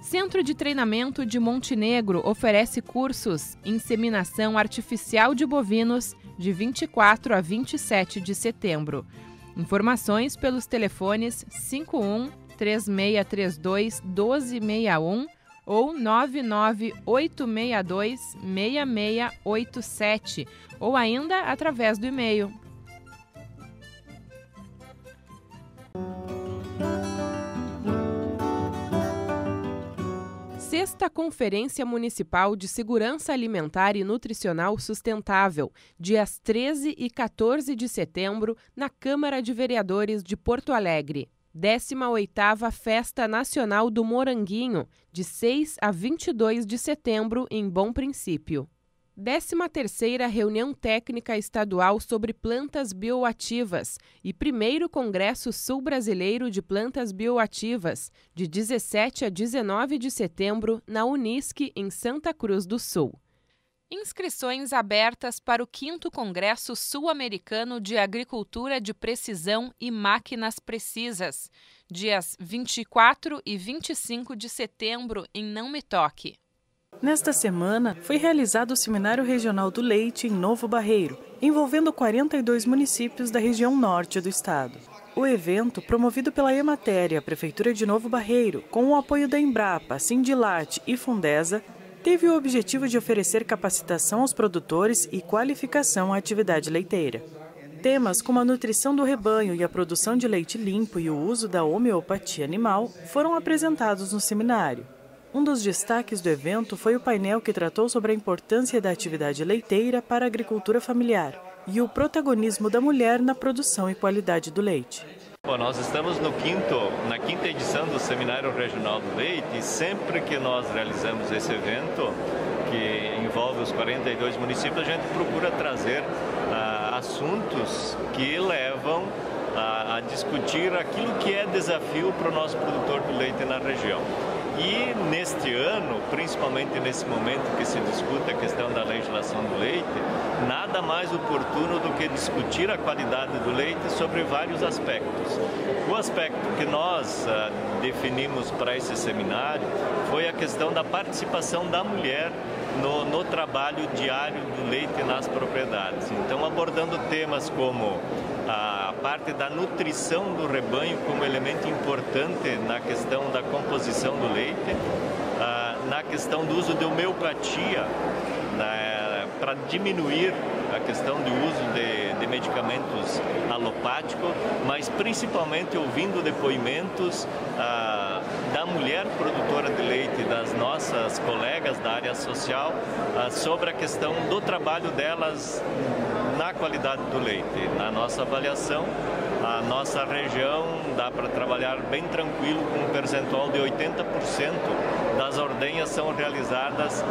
Centro de Treinamento de Montenegro oferece cursos Inseminação Artificial de Bovinos de 24 a 27 de setembro. Informações pelos telefones 51-3632-1261 ou 99862-6687 ou ainda através do e-mail. Sexta Conferência Municipal de Segurança Alimentar e Nutricional Sustentável, dias 13 e 14 de setembro, na Câmara de Vereadores de Porto Alegre. 18ª Festa Nacional do Moranguinho, de 6 a 22 de setembro, em Bom Princípio. 13ª Reunião Técnica Estadual sobre Plantas Bioativas e 1º Congresso Sul-Brasileiro de Plantas Bioativas, de 17 a 19 de setembro, na UNISC, em Santa Cruz do Sul. Inscrições abertas para o 5º Congresso Sul-Americano de Agricultura de Precisão e Máquinas Precisas, dias 24 e 25 de setembro, em Não Me Toque. Nesta semana, foi realizado o Seminário Regional do Leite em Novo Barreiro, envolvendo 42 municípios da região norte do estado. O evento, promovido pela Emater e a Prefeitura de Novo Barreiro, com o apoio da Embrapa, Sindilat e Fundesa, teve o objetivo de oferecer capacitação aos produtores e qualificação à atividade leiteira. Temas como a nutrição do rebanho e a produção de leite limpo e o uso da homeopatia animal foram apresentados no seminário. Um dos destaques do evento foi o painel que tratou sobre a importância da atividade leiteira para a agricultura familiar e o protagonismo da mulher na produção e qualidade do leite. Bom, nós estamos na quinta edição do Seminário Regional do Leite e sempre que nós realizamos esse evento, que envolve os 42 municípios, a gente procura trazer assuntos que levam a discutir aquilo que é desafio para o nosso produtor do leite na região. E neste ano, principalmente nesse momento que se discute a questão da legislação do leite, nada mais oportuno do que discutir a qualidade do leite sobre vários aspectos. O aspecto que nós definimos para esse seminário foi a questão da participação da mulher no trabalho diário do leite nas propriedades. Então, abordando temas como a parte da nutrição do rebanho como elemento importante na questão da composição do leite, na questão do uso de homeopatia, para diminuir a questão do uso de medicamentos alopáticos, mas principalmente ouvindo depoimentos da mulher produtora de leite, das nossas colegas da área social, sobre a questão do trabalho delas na qualidade do leite. Na nossa avaliação, a nossa região dá para trabalhar bem tranquilo com um percentual de 80% das ordenhas são realizadas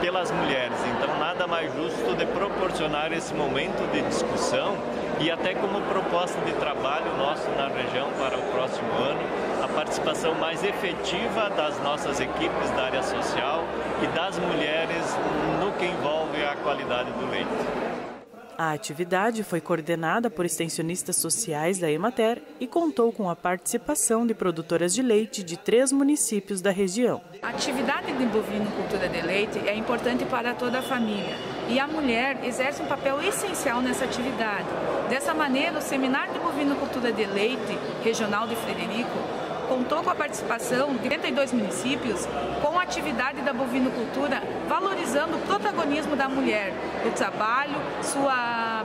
pelas mulheres. Então, nada mais justo de proporcionar esse momento de discussão e até como proposta de trabalho nosso na região para o próximo ano, a participação mais efetiva das nossas equipes da área social e das mulheres no que envolve a qualidade do leite. A atividade foi coordenada por extensionistas sociais da Emater e contou com a participação de produtoras de leite de 3 municípios da região. A atividade de bovinocultura de leite é importante para toda a família e a mulher exerce um papel essencial nessa atividade. Dessa maneira, o Seminário de Bovinocultura de Leite Regional de Frederico contou com a participação de 32 municípios com a atividade da bovinocultura, valorizando o protagonismo da mulher, o trabalho, sua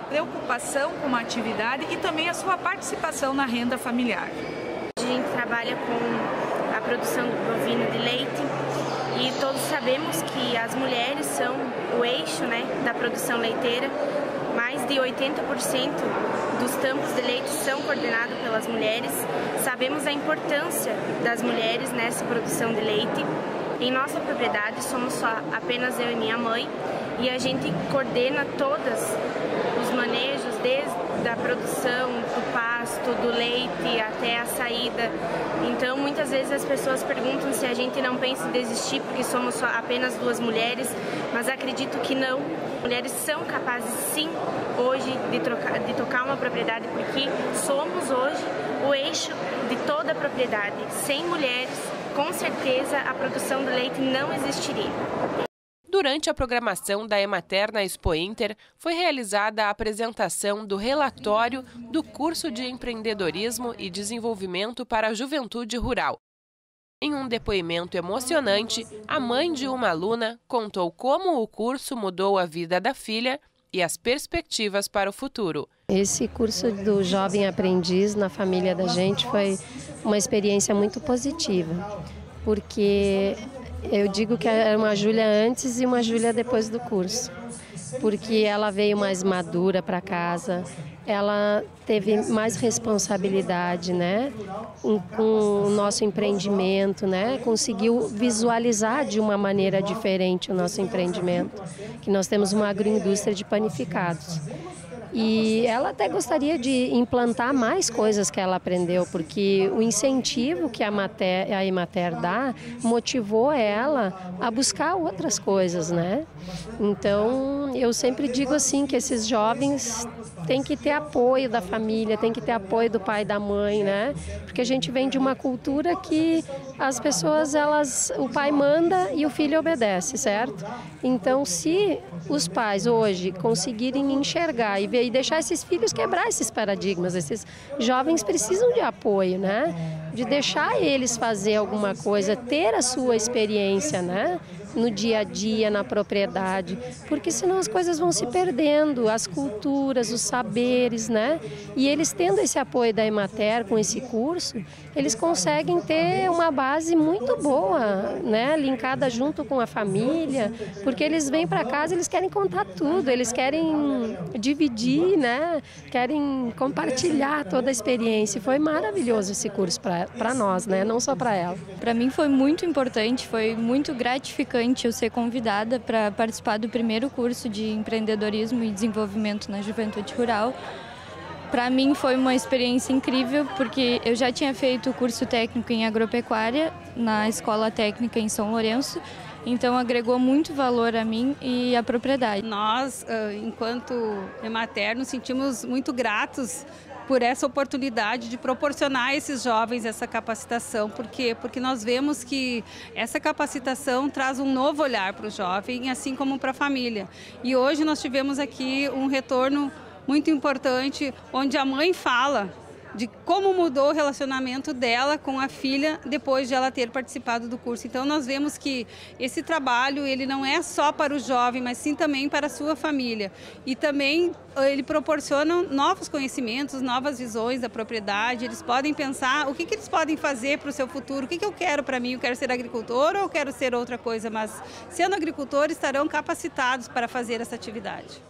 preocupação com a atividade e também a sua participação na renda familiar. A gente trabalha com a produção do bovino de leite e todos sabemos que as mulheres são o eixo, da produção leiteira. Mais de 80% dos campos de leite são coordenados pelas mulheres. Sabemos a importância das mulheres nessa produção de leite. Em nossa propriedade somos só apenas eu e minha mãe e a gente coordena todos os manejos, desde a produção, do pasto, do leite até a saída. Então muitas vezes as pessoas perguntam se a gente não pensa em desistir porque somos só apenas 2 mulheres, mas acredito que não. Mulheres são capazes sim hoje de tocar uma propriedade porque somos hoje o eixo de toda a propriedade. Sem mulheres, com certeza, a produção do leite não existiria. Durante a programação da Emater na Expointer, foi realizada a apresentação do relatório do curso de empreendedorismo e desenvolvimento para a juventude rural. Em um depoimento emocionante, a mãe de uma aluna contou como o curso mudou a vida da filha e as perspectivas para o futuro. Esse curso do jovem aprendiz na família da gente foi uma experiência muito positiva, porque eu digo que era uma Júlia antes e uma Júlia depois do curso, porque ela veio mais madura para casa, ela teve mais responsabilidade, né, com o nosso empreendimento, né, conseguiu visualizar de uma maneira diferente o nosso empreendimento, que nós temos uma agroindústria de panificados. E ela até gostaria de implantar mais coisas que ela aprendeu, porque o incentivo que a Emater dá motivou ela a buscar outras coisas, né? Então, eu sempre digo assim que esses jovens têm que ter apoio da família, têm que ter apoio do pai e da mãe, né? Porque a gente vem de uma cultura que as pessoas, o pai manda e o filho obedece, certo? Então, se os pais hoje conseguirem enxergar e ver e deixar esses filhos quebrar esses paradigmas. Esses jovens precisam de apoio, né? De deixar eles fazer alguma coisa, ter a sua experiência, né? No dia a dia, na propriedade, porque senão as coisas vão se perdendo, as culturas, os saberes, né? E eles tendo esse apoio da Emater com esse curso, eles conseguem ter uma base muito boa, né? Linkada junto com a família, porque eles vêm para casa, eles querem contar tudo, eles querem dividir, né? Querem compartilhar toda a experiência. Foi maravilhoso esse curso para nós, né? Não só para ela. Para mim foi muito importante, foi muito gratificante eu ser convidada para participar do primeiro curso de empreendedorismo e desenvolvimento na juventude rural. Para mim foi uma experiência incrível, porque eu já tinha feito o curso técnico em agropecuária na Escola Técnica em São Lourenço, então agregou muito valor a mim e à propriedade. Nós, enquanto Emater, nos sentimos muito gratos por essa oportunidade de proporcionar a esses jovens essa capacitação. Por quê? Porque nós vemos que essa capacitação traz um novo olhar para o jovem, assim como para a família. E hoje nós tivemos aqui um retorno muito importante, onde a mãe fala de como mudou o relacionamento dela com a filha depois de ela ter participado do curso. Então nós vemos que esse trabalho ele não é só para o jovem, mas sim também para a sua família. E também ele proporciona novos conhecimentos, novas visões da propriedade, eles podem pensar o que eles podem fazer para o seu futuro, o que eu quero para mim, eu quero ser agricultor ou eu quero ser outra coisa, mas sendo agricultor estarão capacitados para fazer essa atividade.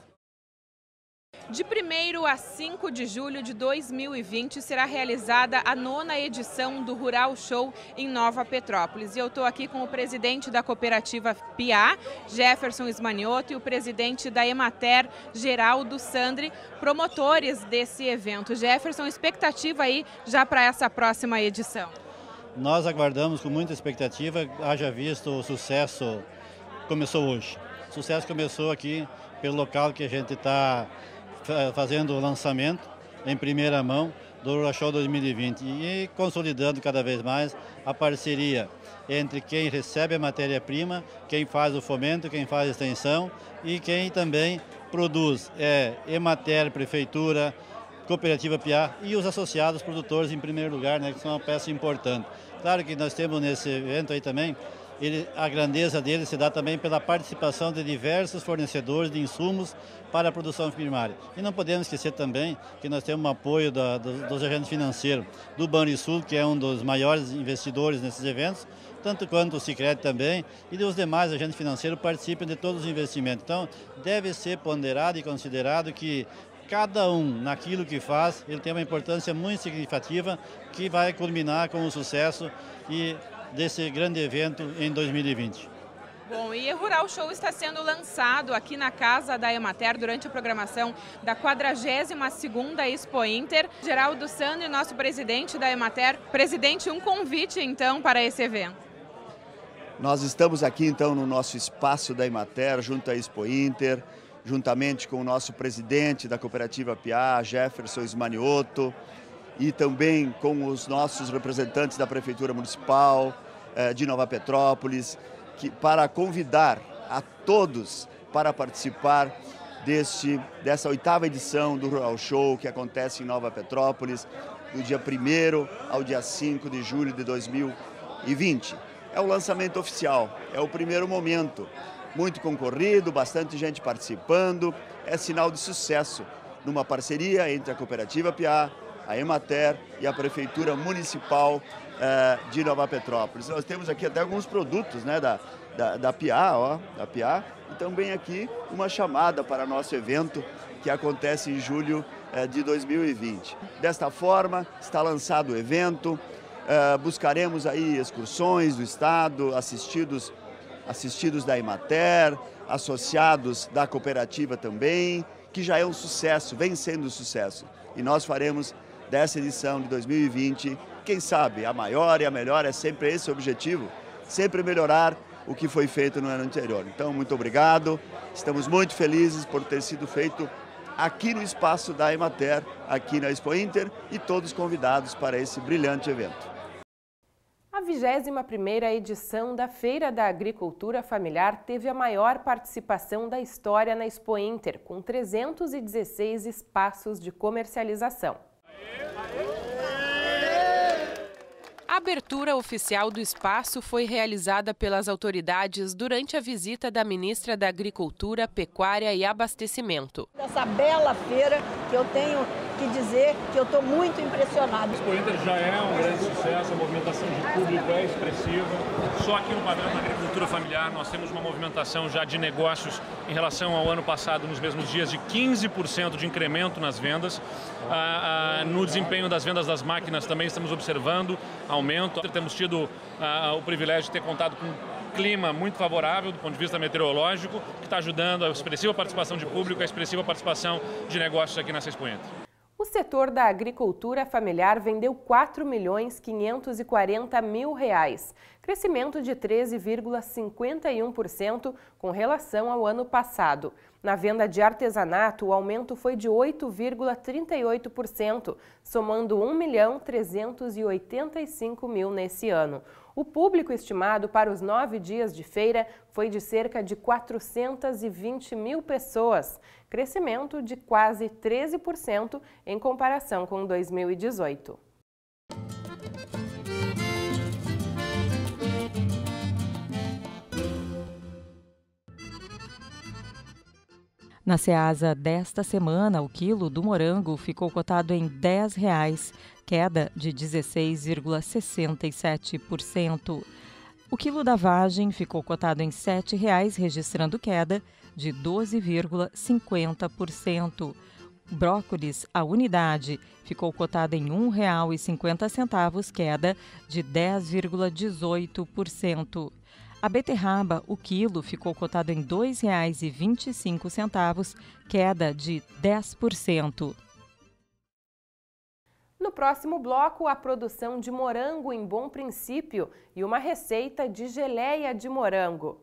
De 1º a 5 de julho de 2020 será realizada a 9ª edição do Rural Show em Nova Petrópolis. E eu estou aqui com o presidente da cooperativa PIA, Jefferson Esmanioto, e o presidente da Emater, Geraldo Sandri, promotores desse evento. Jefferson, expectativa aí já para essa próxima edição? Nós aguardamos com muita expectativa, haja visto o sucesso começou hoje. O sucesso começou aqui pelo local que a gente está fazendo o lançamento em primeira mão do Rural Show 2020 e consolidando cada vez mais a parceria entre quem recebe a matéria-prima, quem faz o fomento, quem faz a extensão e quem também produz, Emater, Prefeitura, Cooperativa PIA e os associados produtores em primeiro lugar, né, que são uma peça importante. Claro que nós temos nesse evento aí também, a grandeza dele se dá também pela participação de diversos fornecedores de insumos para a produção primária. E não podemos esquecer também que nós temos um apoio dos agentes financeiros do Banrisul, que é um dos maiores investidores nesses eventos, tanto quanto o Sicredi também, e os demais agentes financeiros participam de todos os investimentos. Então, deve ser ponderado e considerado que cada um, naquilo que faz, ele tem uma importância muito significativa que vai culminar com o sucesso e desse grande evento em 2020. Bom, e o Rural Show está sendo lançado aqui na casa da Emater durante a programação da 42ª Expo Inter. Geraldo Sandri, nosso presidente da Emater. Presidente, um convite então para esse evento. Nós estamos aqui então no nosso espaço da Emater, junto à Expo Inter, juntamente com o nosso presidente da cooperativa PIA, Jefferson Esmanioto, e também com os nossos representantes da Prefeitura Municipal de Nova Petrópolis, para convidar a todos para participar dessa 8ª edição do Rural Show, que acontece em Nova Petrópolis, do dia 1º ao dia 5 de julho de 2020. É o lançamento oficial, é o primeiro momento, muito concorrido, bastante gente participando, é sinal de sucesso numa parceria entre a cooperativa PIA, a Emater e a Prefeitura Municipal de Nova Petrópolis. Nós temos aqui até alguns produtos, né, da PIA, e também aqui uma chamada para nosso evento que acontece em julho de 2020. Desta forma, está lançado o evento, buscaremos aí excursões do Estado, assistidos da Emater, associados da cooperativa também, que já é um sucesso, vem sendo um sucesso, e nós faremos dessa edição de 2020, quem sabe, a maior e a melhor, é sempre esse o objetivo, sempre melhorar o que foi feito no ano anterior. Então, muito obrigado, estamos muito felizes por ter sido feito aqui no espaço da Emater, aqui na Expointer, e todos convidados para esse brilhante evento. A 21ª edição da Feira da Agricultura Familiar teve a maior participação da história na Expointer, com 316 espaços de comercialização. A abertura oficial do espaço foi realizada pelas autoridades durante a visita da ministra da Agricultura, Pecuária e Abastecimento. Essa bela feira que eu tenho que dizer que eu estou muito impressionado. O Expo Inter já é um grande sucesso, a movimentação de público é expressiva. Só aqui no padrão da agricultura familiar nós temos uma movimentação já de negócios em relação ao ano passado, nos mesmos dias, de 15% de incremento nas vendas. No desempenho das vendas das máquinas também estamos observando aumento. Temos tido o privilégio de ter contado com um clima muito favorável do ponto de vista meteorológico, que está ajudando a expressiva participação de público, a expressiva participação de negócios aqui nessa Expo Inter. O setor da agricultura familiar vendeu R$ 4.540.000, crescimento de 13,51% com relação ao ano passado. Na venda de artesanato, o aumento foi de 8,38%, somando R$ 1.385.000 nesse ano. O público estimado para os 9 dias de feira foi de cerca de 420.000 pessoas, crescimento de quase 13% em comparação com 2018. Na Ceasa desta semana, o quilo do morango ficou cotado em R$ 10,00, queda de 16,67%. O quilo da vagem ficou cotado em R$ 7,00, registrando queda de 12,50%. Brócolis, a unidade, ficou cotado em R$ 1,50, queda de 10,18%. A beterraba, o quilo, ficou cotado em R$ 2,25, queda de 10%. No próximo bloco, a produção de morango em Bom Princípio e uma receita de geleia de morango.